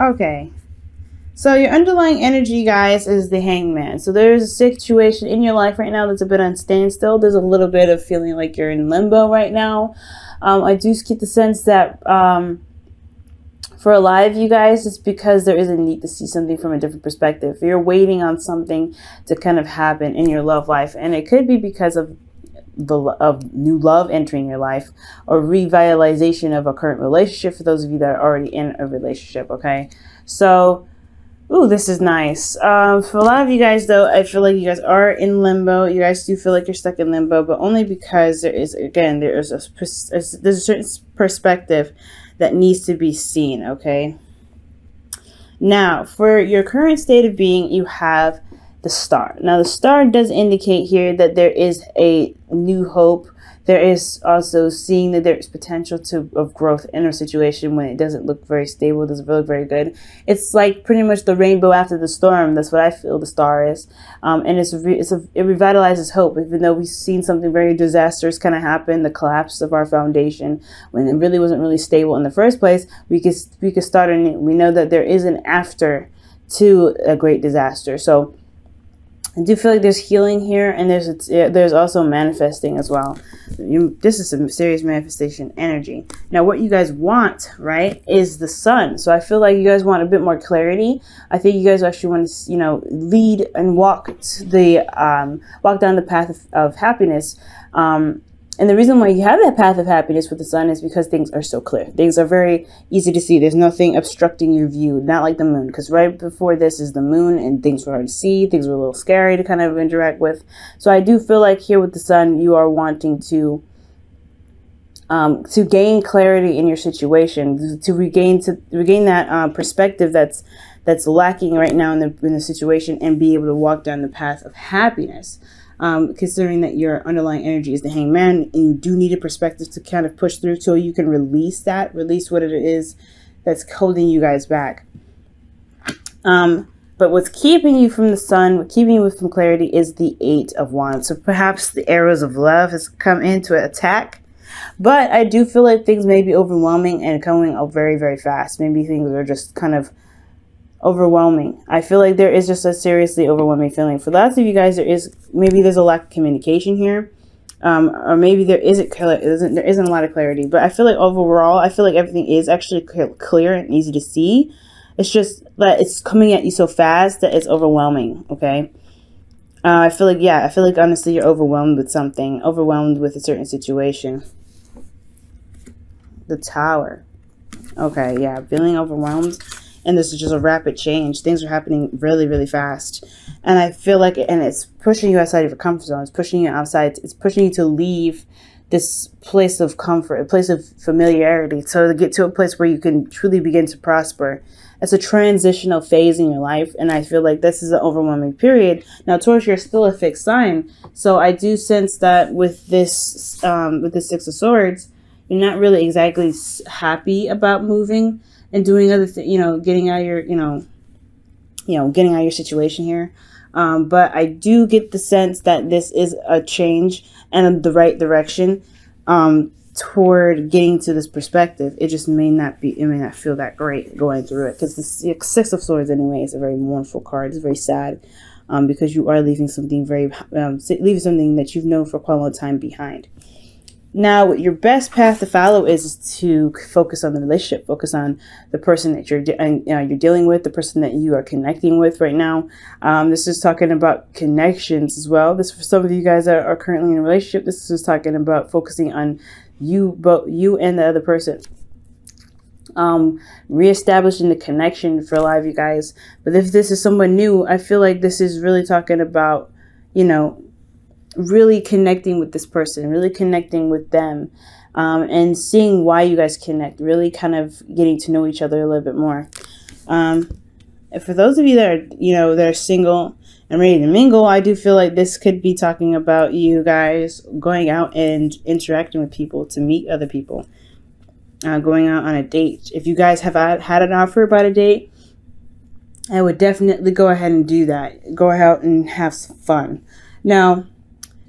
Okay, so your underlying energy, guys, is the Hangman. So there's a situation in your life right now that's a bit on standstill. There's a little bit of feeling like you're in limbo right now. I do get the sense that for a lot of you guys, it's because there is a need to see something from a different perspective. You're waiting on something to kind of happen in your love life, and it could be because of new love entering your life, or revitalization of a current relationship for those of you that are already in a relationship. Okay, so ooh, this is nice. For a lot of you guys, though, I feel like you guys are in limbo. You guys do feel like you're stuck in limbo, but only because there is, again, there's a certain perspective that needs to be seen. Okay, now for your current state of being, you have the Star. Now the Star does indicate here that there is a new hope. There is also seeing that there's potential of growth in a situation when it doesn't look very stable, doesn't look very good. It's like pretty much the rainbow after the storm. That's what I feel the Star is. And it revitalizes hope, even though we've seen something very disastrous kind of happen, the collapse of our foundation, when it really wasn't really stable in the first place. We could start anew. We know that there is an after to a great disaster. So I do feel like there's healing here, and there's also manifesting as well. This is some serious manifestation energy. Now, what you guys want, right, is the Sun. So I feel like you guys want a bit more clarity. I think you guys actually want to, you know, lead and walk down the path of happiness. And the reason why you have that path of happiness with the Sun is because things are so clear. Things are very easy to see. There's nothing obstructing your view, not like the Moon, because right before this is the Moon, and things were hard to see. Things were a little scary to kind of interact with. So I do feel like here with the Sun, you are wanting to gain clarity in your situation, to regain that perspective that's lacking right now in the situation, and be able to walk down the path of happiness. Considering that your underlying energy is the Hangman, and you do need a perspective to kind of push through so you can release what it is that's holding you guys back. But what's keeping you from the Sun, what's keeping you from clarity, is the 8 of Wands. So perhaps the arrows of love has come into attack. But I do feel like things may be overwhelming and coming up very, very fast. Maybe things are just kind of overwhelming. I feel like there is just a seriously overwhelming feeling. For lots of you guys, maybe there's a lack of communication here, or maybe there isn't a lot of clarity. But I feel like overall, I feel like everything is actually clear and easy to see. It's just that it's coming at you so fast that it's overwhelming. Okay, I feel like honestly you're overwhelmed with something, overwhelmed with a certain situation. The Tower. Okay, yeah, feeling overwhelmed. And this is just a rapid change. Things are happening really, really fast. And I feel like, and it's pushing you outside of your comfort zone. It's pushing you outside. It's pushing you to leave this place of comfort, a place of familiarity, so to get to a place where you can truly begin to prosper. It's a transitional phase in your life. And I feel like this is an overwhelming period. Now, Taurus, you're still a fixed sign. So I do sense that with the 6 of Swords, you're not really exactly happy about moving and doing other things, you know, getting out of your, getting out of your situation here. But I do get the sense that this is a change and the right direction toward getting to this perspective. It just may not be, it may not feel that great going through it, because the 6 of Swords anyway is a very mournful card. It's very sad because you are leaving something leaving something that you've known for quite a long time behind. Now, your best path to follow is to focus on the relationship, focus on the person that you're dealing with, the person that you are connecting with right now. This is talking about connections as well. This, for some of you guys that are currently in a relationship, this is talking about focusing on you and the other person. Reestablishing the connection for a lot of you guys. But if this is someone new, I feel like this is really talking about, you know, really connecting with this person, really connecting with them, and seeing why you guys connect, really kind of getting to know each other a little bit more. For those of you that are, you know, that are single and ready to mingle, I do feel like this could be talking about you guys going out and interacting with people, to meet other people, going out on a date. If you guys have had an offer about a date, I would definitely go ahead and do that. Go out and have some fun. Now,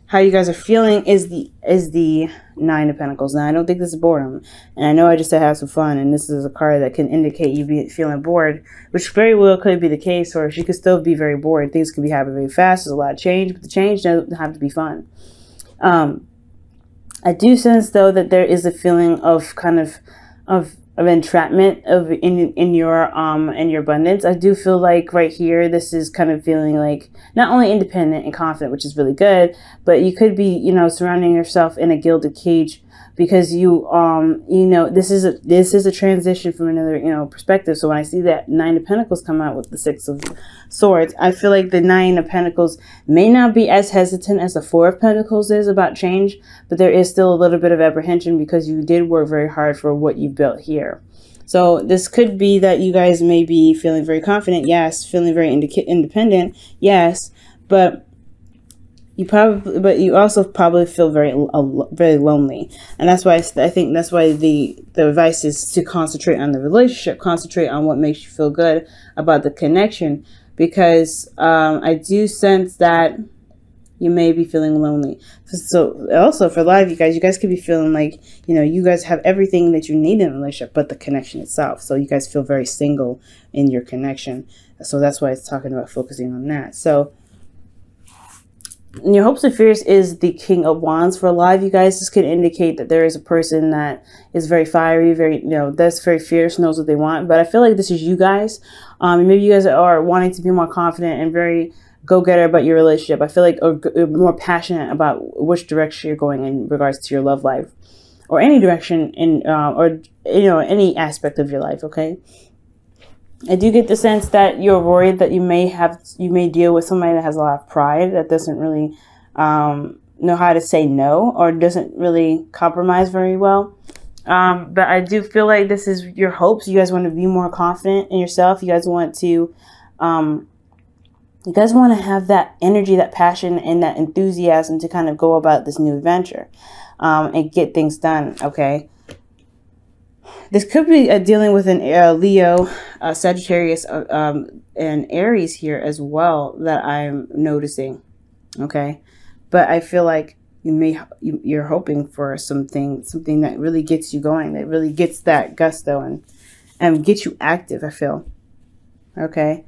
how you guys are feeling is the Nine of Pentacles. Now, I don't think this is boredom. And I know I just said have some fun. And this is a card that can indicate you be feeling bored, which very well could be the case. Or she could still be very bored. Things could be happening very fast. There's a lot of change. But the change doesn't have to be fun. I do sense, though, that there is a feeling of kind of entrapment of in your abundance. I do feel like right here, this is kind of feeling like not only independent and confident, which is really good, but you could be, you know, surrounding yourself in a gilded cage because you, you know, this is a transition from another, you know, perspective. So when I see that Nine of Pentacles come out with the Six of Swords, I feel like the Nine of Pentacles may not be as hesitant as the Four of Pentacles is about change, but there is still a little bit of apprehension because you did work very hard for what you built here. So this could be that you guys may be feeling very confident, yes, feeling very independent, yes, but you also probably feel very lonely, and that's why I think that's why the advice is to concentrate on the relationship, concentrate on what makes you feel good about the connection, because I do sense that you may be feeling lonely. So also for a lot of you guys could be feeling like, you know, you guys have everything that you need in a relationship, but the connection itself. So you guys feel very single in your connection. So that's why it's talking about focusing on that. So in your hopes and fears is the King of Wands. For a lot of you guys, this could indicate that there is a person that is very fiery, very, you know, that's very fierce, knows what they want. But I feel like this is you guys. Maybe you guys are wanting to be more confident and very go-getter about your relationship. I feel like you're more passionate about which direction you're going in regards to your love life, or any direction in, or, you know, any aspect of your life. Okay. I do get the sense that you're worried that you may deal with somebody that has a lot of pride, that doesn't really know how to say no, or doesn't really compromise very well. But I do feel like this is your hopes. You guys want to be more confident in yourself. You guys want to, you guys want to have that energy, that passion, and that enthusiasm to kind of go about this new adventure and get things done. Okay. This could be dealing with an Leo, Sagittarius, and Aries here as well that I'm noticing. Okay. But I feel like you're hoping for something that really gets you going, that really gets that gusto and gets you active, I feel. Okay.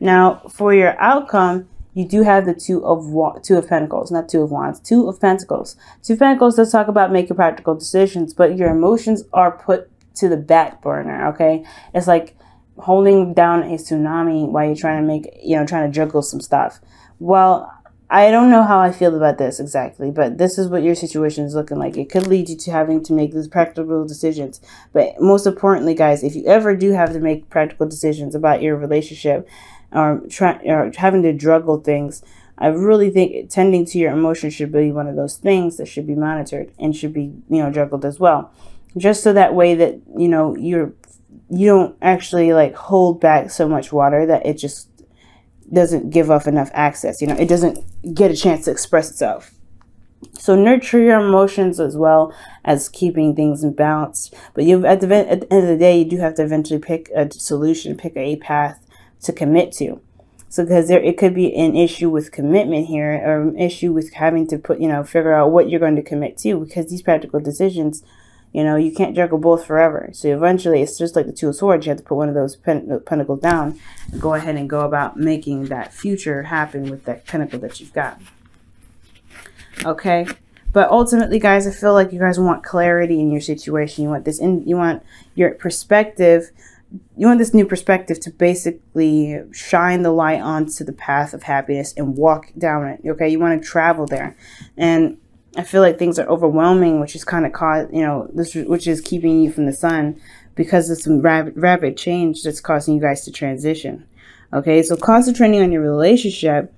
Now, for your outcome, you do have the Two of Pentacles, not Two of Wands, Two of Pentacles. Two of Pentacles does talk about making practical decisions, but your emotions are put to the back burner, okay? It's like holding down a tsunami while you're trying to make, you know, trying to juggle some stuff. Well, I don't know how I feel about this exactly, but this is what your situation is looking like. It could lead you to having to make these practical decisions. But most importantly, guys, if you ever do have to make practical decisions about your relationship, or having to juggle things, I really think tending to your emotions should be one of those things that should be monitored and should be, you know, juggled as well, just so that way that, you know, you don't actually like hold back so much water that it just doesn't give off enough access, you know, it doesn't get a chance to express itself. So nurture your emotions as well as keeping things in balance. But at the end of the day, you do have to eventually pick a solution, pick a path to commit to. So because it could be an issue with commitment here, or an issue with having to put, you know, figure out what you're going to commit to, because these practical decisions, you know, you can't juggle both forever. So eventually it's just like the Two of Swords. You have to put one of those pentacles down and go ahead and go about making that future happen with that pentacle that you've got. Okay. But ultimately, guys, I feel like you guys want clarity in your situation. You want this you want your perspective. You want this new perspective to basically shine the light onto the path of happiness and walk down it. Okay. You want to travel there. And I feel like things are overwhelming, which is kind of which is keeping you from the sun because of some rapid change that's causing you guys to transition. Okay. So concentrating on your relationship,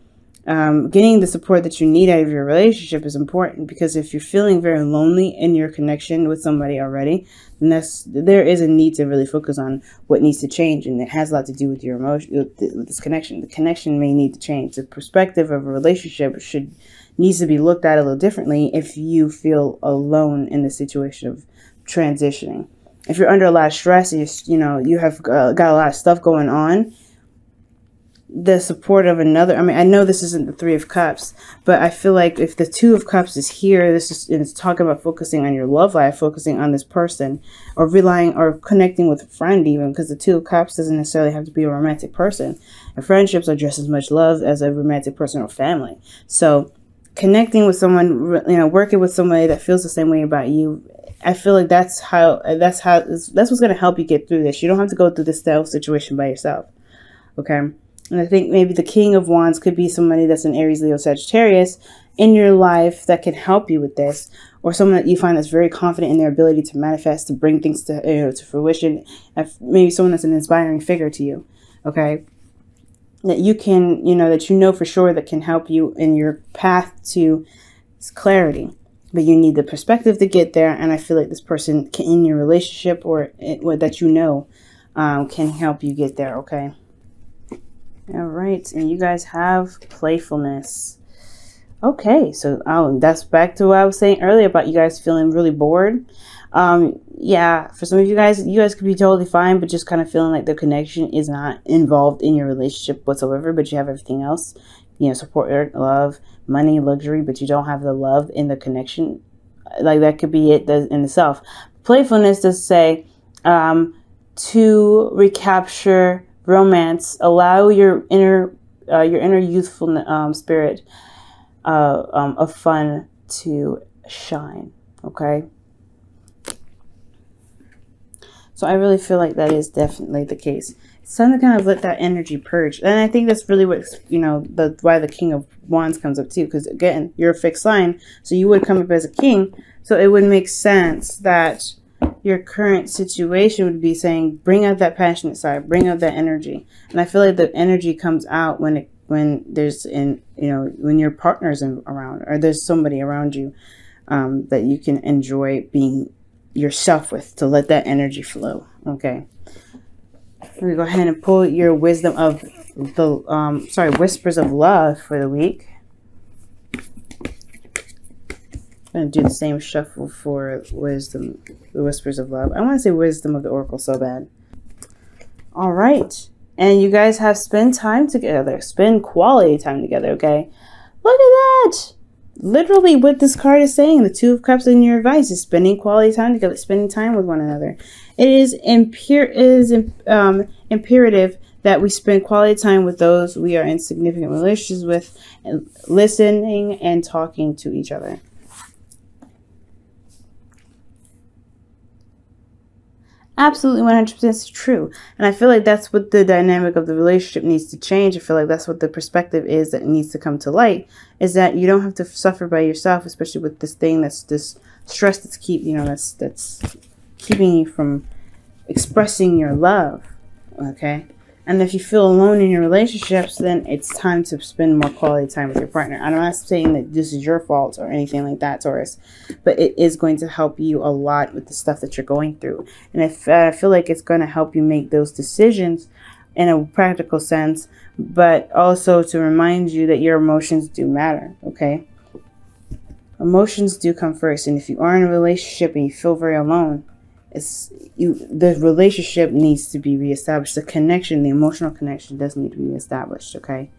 getting the support that you need out of your relationship is important, because if you're feeling very lonely in your connection with somebody already, then there is a need to really focus on what needs to change, and it has a lot to do with your emotion, with this connection. The connection may need to change. The perspective of a relationship needs to be looked at a little differently if you feel alone in the situation of transitioning. If you're under a lot of stress, you know you have got a lot of stuff going on, the support of another. I mean, I know this isn't the Three of Cups, but I feel like if the Two of Cups is here, this is, and it's talking about focusing on your love life, focusing on this person, or relying or connecting with a friend even, because the Two of Cups doesn't necessarily have to be a romantic person. And friendships are just as much love as a romantic person or family. So connecting with someone, you know, working with somebody that feels the same way about you, I feel like that's what's going to help you get through this. You don't have to go through this self situation by yourself. Okay. And I think maybe the King of Wands could be somebody that's an Aries, Leo, Sagittarius in your life that can help you with this, or someone that you find that's very confident in their ability to manifest, to bring things to, you know, to fruition. Maybe someone that's an inspiring figure to you, okay, that you can, you know, that you know for sure that can help you in your path to clarity. But you need the perspective to get there, and I feel like this person can, in your relationship or that you know, can help you get there, okay. All right, and you guys have playfulness. Okay, so that's back to what I was saying earlier about you guys feeling really bored. Yeah, for some of you guys could be totally fine, but just kind of feeling like the connection is not involved in your relationship whatsoever, but you have everything else. You know, support, love, money, luxury, but you don't have the love in the connection. Like, that could be it in itself. Playfulness does say to recapture romance, allow your inner youthful spirit of fun to shine. Okay, so I really feel like that is definitely the case. It's time to kind of let that energy purge, and I think that's really what, you know, why the King of Wands comes up too, because again, you're a fixed sign, so you would come up as a king, so it would make sense that your current situation would be saying, bring out that passionate side, bring out that energy. And I feel like the energy comes out when there's when your partner's around, or there's somebody around you that you can enjoy being yourself with, to let that energy flow. Okay, we go ahead and pull your wisdom of the whispers of love for the week. I'm going to do the same shuffle for wisdom, the whispers of love. I want to say wisdom of the oracle so bad. All right. And you guys have spent time together. Spend quality time together, okay? Look at that. Literally what this card is saying, the Two of Cups in your advice is spending quality time together, spending time with one another. It is imperative that we spend quality time with those we are in significant relationships with, and listening and talking to each other. Absolutely 100% true. And I feel like that's what the dynamic of the relationship needs to change. I feel like that's what the perspective is that needs to come to light, is that you don't have to suffer by yourself, especially with this thing that's this stress that's that's keeping you from expressing your love, okay? And if you feel alone in your relationships, then it's time to spend more quality time with your partner. I'm not saying that this is your fault or anything like that, Taurus, but it is going to help you a lot with the stuff that you're going through. And I feel like it's going to help you make those decisions in a practical sense, but also to remind you that your emotions do matter, okay? Emotions do come first, and if you are in a relationship and you feel very alone, the relationship needs to be reestablished. The connection, the emotional connection does need to be reestablished, okay?